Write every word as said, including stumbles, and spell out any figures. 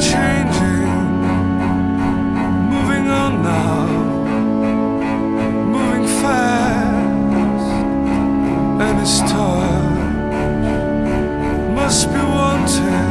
changing, moving on now, moving fast, and his touch must be wanted.